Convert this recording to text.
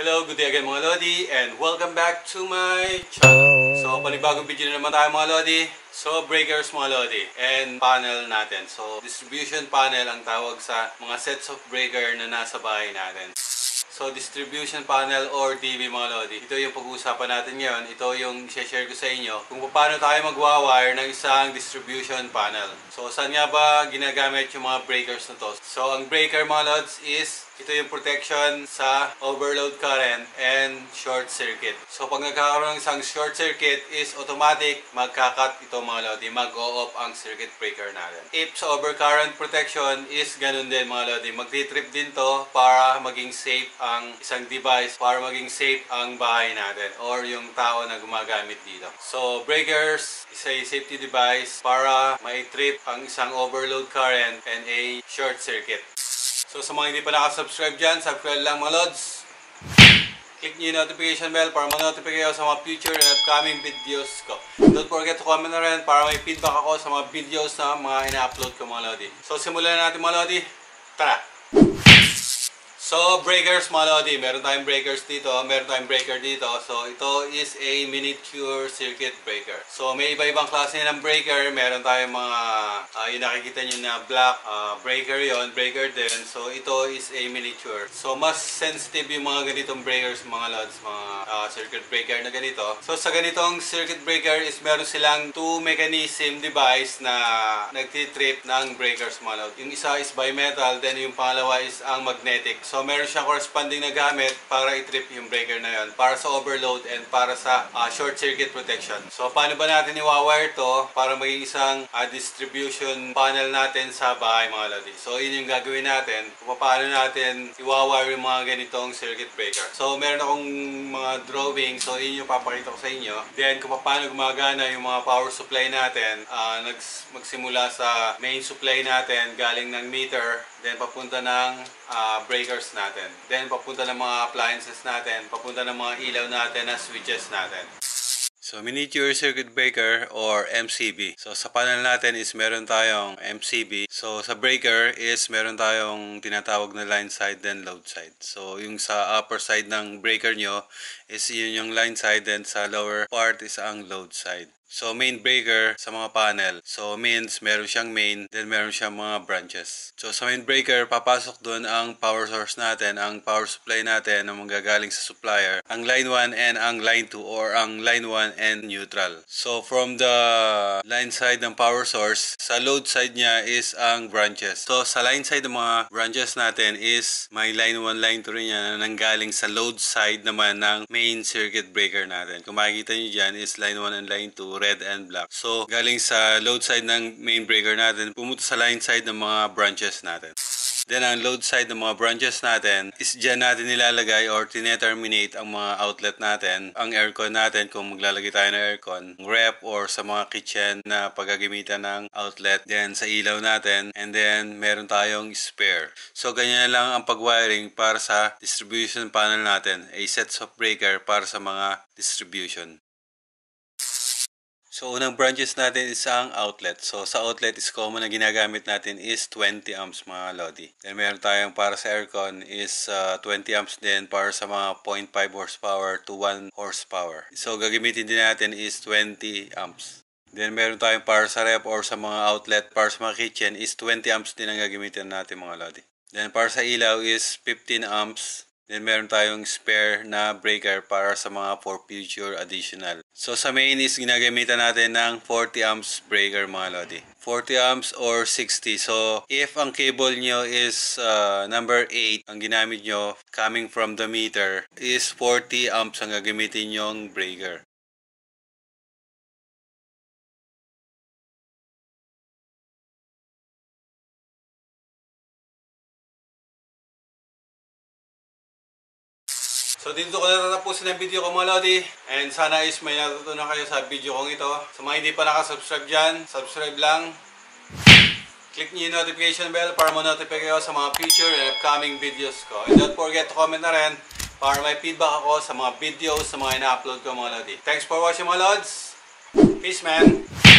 Hello, good day again mga Lodi, and welcome back to my channel. So, panibagong video na naman tayo mga Lodi. So, breakers mga Lodi, and panel natin. So, distribution panel ang tawag sa mga sets of breaker na nasa bahay natin. So, distribution panel or DB mga Lodi. Ito yung pag-uusapan natin ngayon. Ito yung share ko sa inyo kung paano tayo magwawire ng isang distribution panel. So, saan nga ba ginagamit yung mga breakers na to? So, ang breaker mga Lods is ito yung protection sa overload current and short circuit. So, pag nagkakaroon ng isang short circuit is automatic magkakat ito mga Lodi. Mag-o-off ang circuit breaker natin. If sa overcurrent protection is ganun din mga Lodi. Magti-trip din to para maging safe ang isang device, para maging safe ang bahay natin or yung tao na gumagamit dito. So, breakers is a safety device para ma-trip ang isang overload current and a short circuit. So, sa mga hindi pa nakasubscribe dyan, subscribe lang mga Lods. Click nyo yung notification bell para ma-notify kayo sa mga future and upcoming videos ko. Don't forget to comment na rin para may feedback ako sa mga videos na mga ina-upload ko mga Lodi. So, simulan na natin mga Lodi. Tara! So, breakers mga Lodi. Meron tayong breakers dito, meron tayong breaker dito. So, ito is a miniature circuit breaker. So, may iba-ibang klase ng breaker. Meron tayong mga, yung nakikita nyo na black breaker yon, breaker din. So, ito is a miniature. So, mas sensitive yung mga ganitong breakers mga Lods, mga circuit breaker na ganito. So, sa ganitong circuit breaker is meron silang two mechanism device na nagtitrip ng breakers mga Lods. Yung isa is bimetal, then yung pangalawa is ang magnetic. So, meron siyang corresponding na gamit para i-trip yung breaker na yun, para sa overload and para sa short circuit protection. So, paano ba natin i-wire to para maging isang distribution panel natin sa bahay mga Lodi? So, yun yung gagawin natin, paano natin i-wire yung mga ganitong circuit breaker. So, meron akong mga drawing, so yun yung papakita ko sa inyo. Then, kung paano gumagana yung mga power supply natin, magsimula sa main supply natin, galing ng meter, then papunta ng breakers natin. Then, papunta ng mga appliances natin, papunta ng mga ilaw natin na switches natin. So, miniature circuit breaker or MCB. So, sa panel natin is meron tayong MCB. So, sa breaker is meron tayong tinatawag na line side and load side. So, yung sa upper side ng breaker nyo is yun yung line side, and sa lower part is ang load side. So, main breaker sa mga panel. So, means meron siyang main, then meron siyang mga branches. So, sa main breaker, papasok doon ang power source natin, ang power supply natin na manggagaling sa supplier, ang line 1 and ang line 2 or ang line 1 and neutral. So, from the line side ng power source, sa load side niya is ang branches. So, sa line side ng mga branches natin is may line 1, line 2 rin yan na nanggaling sa load side naman ng main circuit breaker natin. Kung makikita nyo dyan is line 1 and line 2. Red and black. So, galing sa load side ng main breaker natin, pumunta sa line side ng mga branches natin. Then, ang load side ng mga branches natin is dyan natin nilalagay or tineterminate ang mga outlet natin, ang aircon natin kung maglalagay tayo ng aircon, rep or sa mga kitchen na paggagamitan ng outlet, then sa ilaw natin, and then meron tayong spare. So, ganyan lang ang pagwiring para sa distribution panel natin, a sets of breaker para sa mga distribution. So, unang branches natin is ang outlet. So, sa outlet is common na ginagamit natin is 20 amps mga Lodi. Then, meron tayong para sa aircon is 20 amps din para sa mga 0.5 horsepower to 1 horsepower. So, gagamitin din natin is 20 amps. Then, meron tayong para sa rep or sa mga outlet para sa mga kitchen is 20 amps din ang gagamitin natin mga Lodi. Then, para sa ilaw is 15 amps. Then, meron tayong spare na breaker para sa mga for future additional. So, sa main is ginagamitan natin ng 40 amps breaker mga Lodi. 40 amps or 60. So, if ang cable nyo is number 8, ang ginamit nyo coming from the meter is 40 amps ang gagamitin nyong breaker. So, dito ko natatapusin ang video ko mga Lodi, and sana is may natutunan kayo sa video kong ito. Sa mga hindi pa nakasubscribe dyan, subscribe lang. Click nyo yung notification bell para ma-notify kayo sa mga future and upcoming videos ko. And don't forget to comment na rin para may feedback ako sa mga videos, sa mga ina-upload ko mga Lodi. Thanks for watching mga Lods. Peace man!